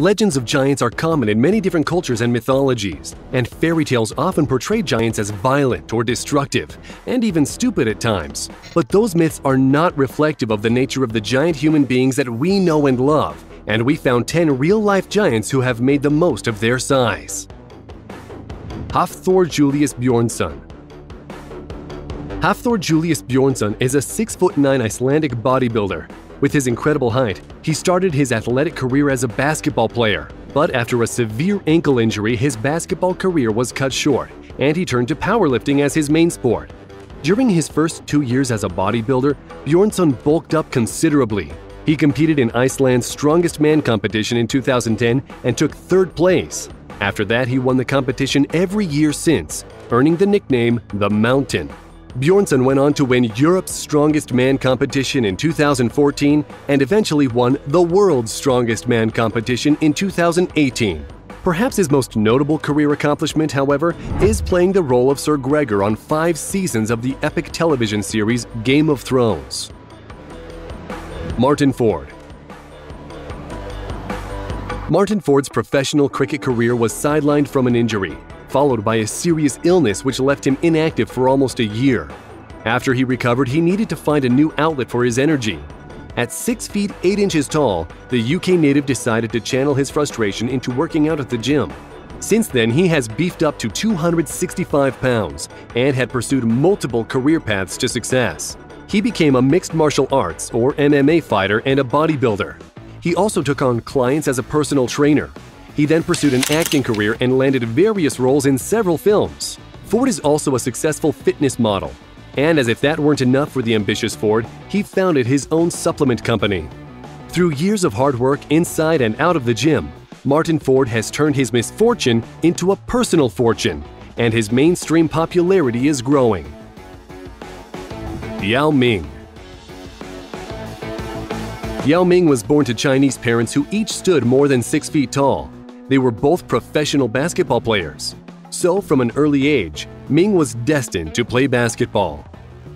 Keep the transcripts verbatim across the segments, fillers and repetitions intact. Legends of giants are common in many different cultures and mythologies, and fairy tales often portray giants as violent or destructive, and even stupid at times. But those myths are not reflective of the nature of the giant human beings that we know and love, and we found ten real-life giants who have made the most of their size. Hafthor Julius Bjornsson. Hafthor Julius Bjornsson is a six foot nine Icelandic bodybuilder. With his incredible height, he started his athletic career as a basketball player, but after a severe ankle injury, his basketball career was cut short, and he turned to powerlifting as his main sport. During his first two years as a bodybuilder, Bjornsson bulked up considerably. He competed in Iceland's Strongest Man competition in two thousand ten and took third place. After that, he won the competition every year since, earning the nickname The Mountain. Bjornsson went on to win Europe's Strongest Man competition in two thousand fourteen and eventually won the World's Strongest Man competition in two thousand eighteen. Perhaps his most notable career accomplishment, however, is playing the role of Sir Gregor on five seasons of the epic television series Game of Thrones. Martin Ford. Martin Ford's professional cricket career was sidelined from an injury, followed by a serious illness which left him inactive for almost a year. After he recovered, he needed to find a new outlet for his energy. At six feet eight inches tall, the U K native decided to channel his frustration into working out at the gym. Since then, he has beefed up to two hundred sixty-five pounds and had pursued multiple career paths to success. He became a mixed martial arts or M M A fighter and a bodybuilder. He also took on clients as a personal trainer. He then pursued an acting career and landed various roles in several films. Ford is also a successful fitness model. And as if that weren't enough for the ambitious Ford, he founded his own supplement company. Through years of hard work inside and out of the gym, Martin Ford has turned his misfortune into a personal fortune, and his mainstream popularity is growing. Yao Ming. Yao Ming was born to Chinese parents who each stood more than six feet tall. They were both professional basketball players. So, from an early age, Ming was destined to play basketball.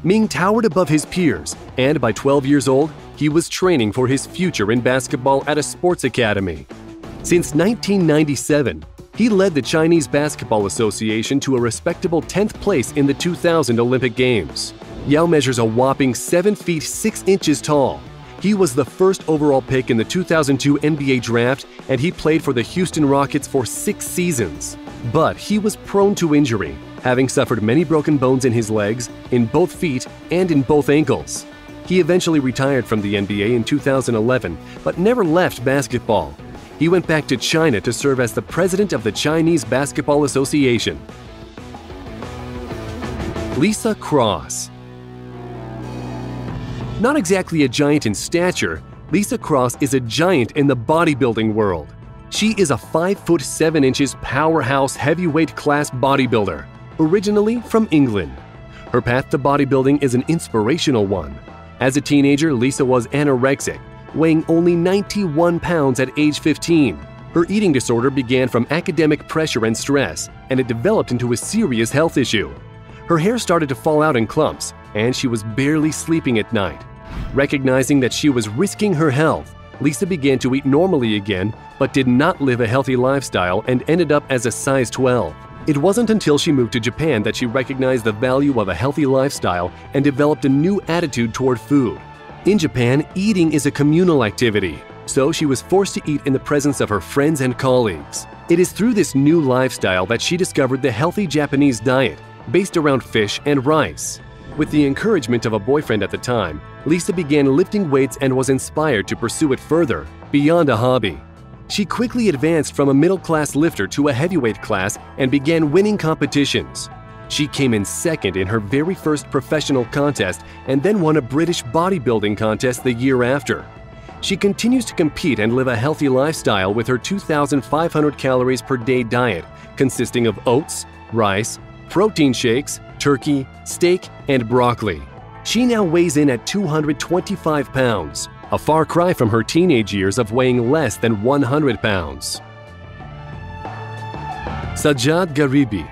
Ming towered above his peers, and by twelve years old, he was training for his future in basketball at a sports academy. Since nineteen ninety-seven, he led the Chinese Basketball Association to a respectable tenth place in the two thousand Olympic Games. Yao measures a whopping seven feet six inches tall. He was the first overall pick in the two thousand two N B A draft, and he played for the Houston Rockets for six seasons. But he was prone to injury, having suffered many broken bones in his legs, in both feet, and in both ankles. He eventually retired from the N B A in two thousand eleven, but never left basketball. He went back to China to serve as the president of the Chinese Basketball Association. Lisa Cross. Not exactly a giant in stature, Lisa Cross is a giant in the bodybuilding world. She is a five foot seven inches powerhouse heavyweight class bodybuilder, originally from England. Her path to bodybuilding is an inspirational one. As a teenager, Lisa was anorexic, weighing only ninety-one pounds at age fifteen. Her eating disorder began from academic pressure and stress, and it developed into a serious health issue. Her hair started to fall out in clumps, and she was barely sleeping at night. Recognizing that she was risking her health, Lisa began to eat normally again, but did not live a healthy lifestyle and ended up as a size twelve. It wasn't until she moved to Japan that she recognized the value of a healthy lifestyle and developed a new attitude toward food. In Japan, eating is a communal activity, so she was forced to eat in the presence of her friends and colleagues. It is through this new lifestyle that she discovered the healthy Japanese diet, based around fish and rice. With the encouragement of a boyfriend at the time, Lisa began lifting weights and was inspired to pursue it further, beyond a hobby. She quickly advanced from a middle-class lifter to a heavyweight class and began winning competitions. She came in second in her very first professional contest and then won a British bodybuilding contest the year after. She continues to compete and live a healthy lifestyle with her two thousand five hundred calories per day diet, consisting of oats, rice, protein shakes, turkey, steak, and broccoli. She now weighs in at two hundred twenty-five pounds, a far cry from her teenage years of weighing less than one hundred pounds. Sajjad Garibi.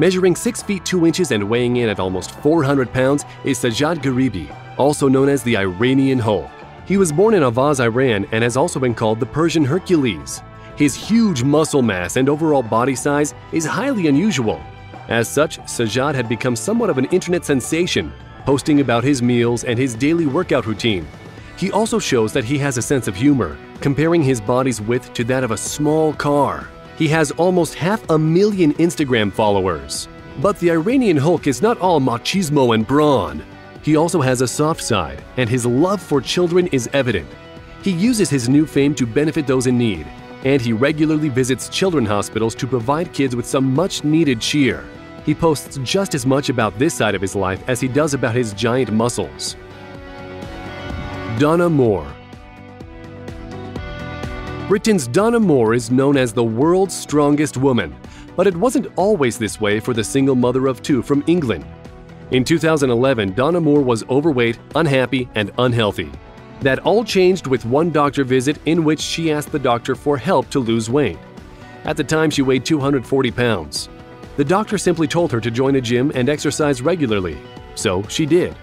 Measuring six feet two inches and weighing in at almost four hundred pounds is Sajjad Garibi, also known as the Iranian Hulk. He was born in Avaz, Iran, and has also been called the Persian Hercules. His huge muscle mass and overall body size is highly unusual. As such, Sajjad had become somewhat of an internet sensation, posting about his meals and his daily workout routine. He also shows that he has a sense of humor, comparing his body's width to that of a small car. He has almost half a million Instagram followers. But the Iranian Hulk is not all machismo and brawn. He also has a soft side, and his love for children is evident. He uses his new fame to benefit those in need, and he regularly visits children's hospitals to provide kids with some much-needed cheer. He posts just as much about this side of his life as he does about his giant muscles. Donna Moore. Britain's Donna Moore is known as the world's strongest woman, but it wasn't always this way for the single mother of two from England. In two thousand eleven, Donna Moore was overweight, unhappy, and unhealthy. That all changed with one doctor visit in which she asked the doctor for help to lose weight. At the time, she weighed two hundred forty pounds. The doctor simply told her to join a gym and exercise regularly, so she did.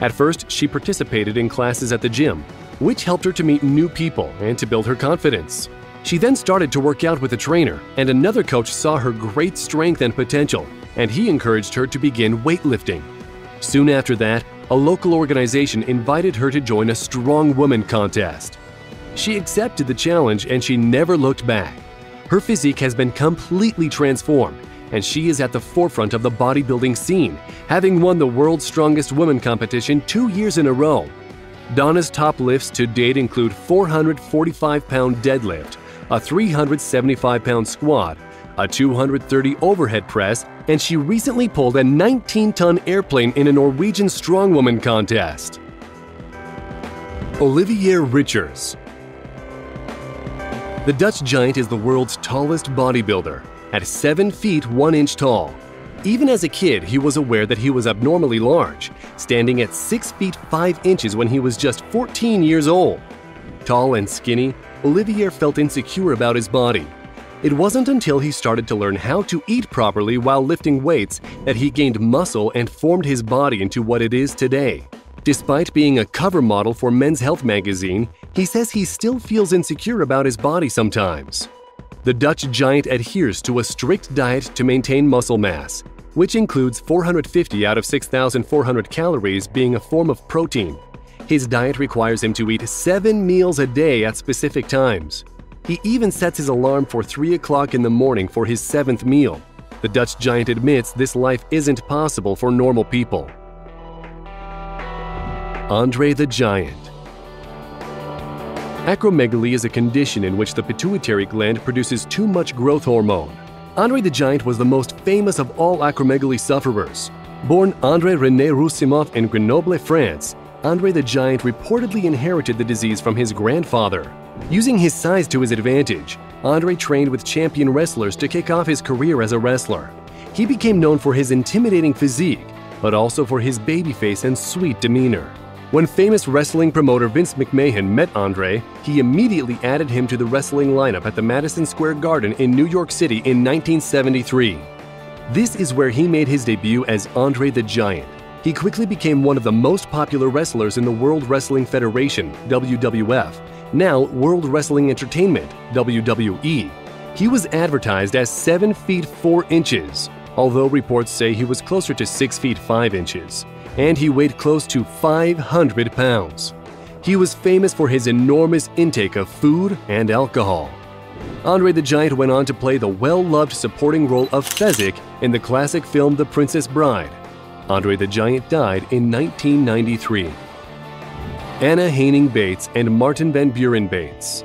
At first, she participated in classes at the gym, which helped her to meet new people and to build her confidence. She then started to work out with a trainer, and another coach saw her great strength and potential, and he encouraged her to begin weightlifting. Soon after that, a local organization invited her to join a strong woman contest. She accepted the challenge and she never looked back. Her physique has been completely transformed, and she is at the forefront of the bodybuilding scene, having won the World's Strongest Woman competition two years in a row. Donna's top lifts to date include four hundred forty-five pound deadlift, a three hundred seventy-five pound squat, a two hundred thirty overhead press, and she recently pulled a nineteen ton airplane in a Norwegian strongwoman contest. Olivier Richards. The Dutch giant is the world's tallest bodybuilder, at seven feet one inch tall. Even as a kid, he was aware that he was abnormally large, standing at six feet five inches when he was just fourteen years old. Tall and skinny, Olivier felt insecure about his body. It wasn't until he started to learn how to eat properly while lifting weights that he gained muscle and formed his body into what it is today. Despite being a cover model for Men's Health magazine, he says he still feels insecure about his body sometimes. The Dutch giant adheres to a strict diet to maintain muscle mass, which includes four hundred fifty out of six thousand four hundred calories being a form of protein. His diet requires him to eat seven meals a day at specific times. He even sets his alarm for three o'clock in the morning for his seventh meal. The Dutch giant admits this life isn't possible for normal people. André the Giant. Acromegaly is a condition in which the pituitary gland produces too much growth hormone. André the Giant was the most famous of all acromegaly sufferers. Born André René Roussimoff in Grenoble, France, André the Giant reportedly inherited the disease from his grandfather. Using his size to his advantage, André trained with champion wrestlers to kick off his career as a wrestler. He became known for his intimidating physique, but also for his babyface and sweet demeanor. When famous wrestling promoter Vince McMahon met André, he immediately added him to the wrestling lineup at the Madison Square Garden in New York City in nineteen seventy-three. This is where he made his debut as André the Giant. He quickly became one of the most popular wrestlers in the World Wrestling Federation, W W F, now World Wrestling Entertainment, W W E. He was advertised as seven feet four inches, although reports say he was closer to six feet five inches, and he weighed close to five hundred pounds. He was famous for his enormous intake of food and alcohol. André the Giant went on to play the well-loved supporting role of Fezzik in the classic film The Princess Bride. André the Giant died in nineteen ninety-three. Anna Haining Bates and Martin Van Buren Bates.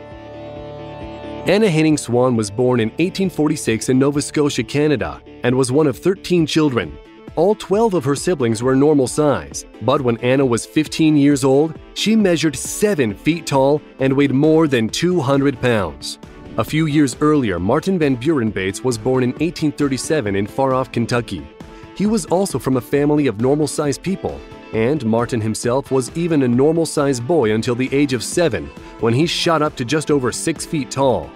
Anna Haining Swan was born in eighteen forty-six in Nova Scotia, Canada, and was one of thirteen children. All twelve of her siblings were normal size, but when Anna was fifteen years old, she measured seven feet tall and weighed more than two hundred pounds. A few years earlier, Martin Van Buren Bates was born in eighteen thirty-seven in far-off Kentucky. He was also from a family of normal-sized people, and Martin himself was even a normal-sized boy until the age of seven, when he shot up to just over six feet tall.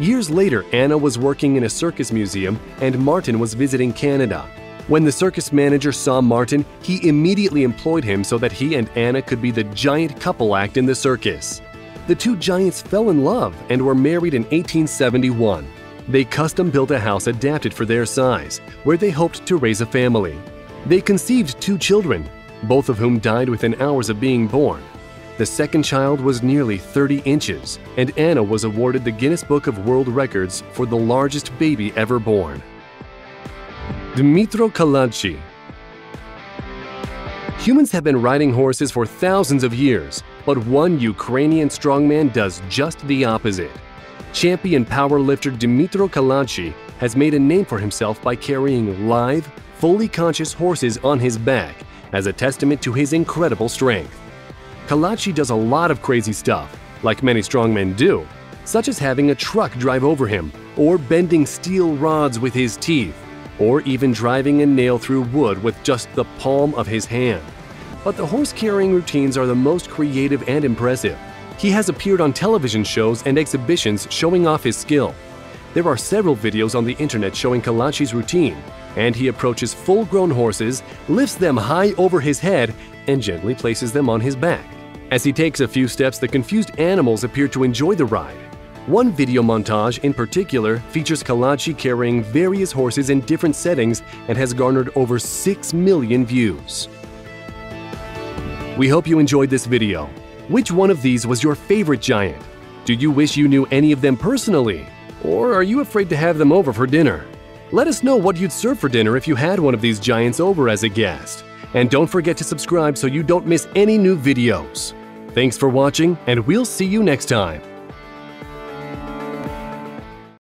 Years later, Anna was working in a circus museum and Martin was visiting Canada. When the circus manager saw Martin, he immediately employed him so that he and Anna could be the giant couple act in the circus. The two giants fell in love and were married in eighteen seventy-one. They custom-built a house adapted for their size, where they hoped to raise a family. They conceived two children, both of whom died within hours of being born. The second child was nearly thirty inches, and Anna was awarded the Guinness Book of World Records for the largest baby ever born. Dmytro Khaladzhi. Humans have been riding horses for thousands of years, but one Ukrainian strongman does just the opposite. Champion powerlifter Dmytro Khaladzhi has made a name for himself by carrying live, fully conscious horses on his back as a testament to his incredible strength. Khaladzhi does a lot of crazy stuff, like many strongmen do, such as having a truck drive over him, or bending steel rods with his teeth, or even driving a nail through wood with just the palm of his hand. But the horse-carrying routines are the most creative and impressive. He has appeared on television shows and exhibitions showing off his skill. There are several videos on the internet showing Khaladzhi's routine, and he approaches full-grown horses, lifts them high over his head, and gently places them on his back. As he takes a few steps, the confused animals appear to enjoy the ride. One video montage in particular features Khaladzhi carrying various horses in different settings and has garnered over six million views. We hope you enjoyed this video. Which one of these was your favorite giant? Do you wish you knew any of them personally? Or are you afraid to have them over for dinner? Let us know what you'd serve for dinner if you had one of these giants over as a guest. And don't forget to subscribe so you don't miss any new videos. Thanks for watching, and we'll see you next time.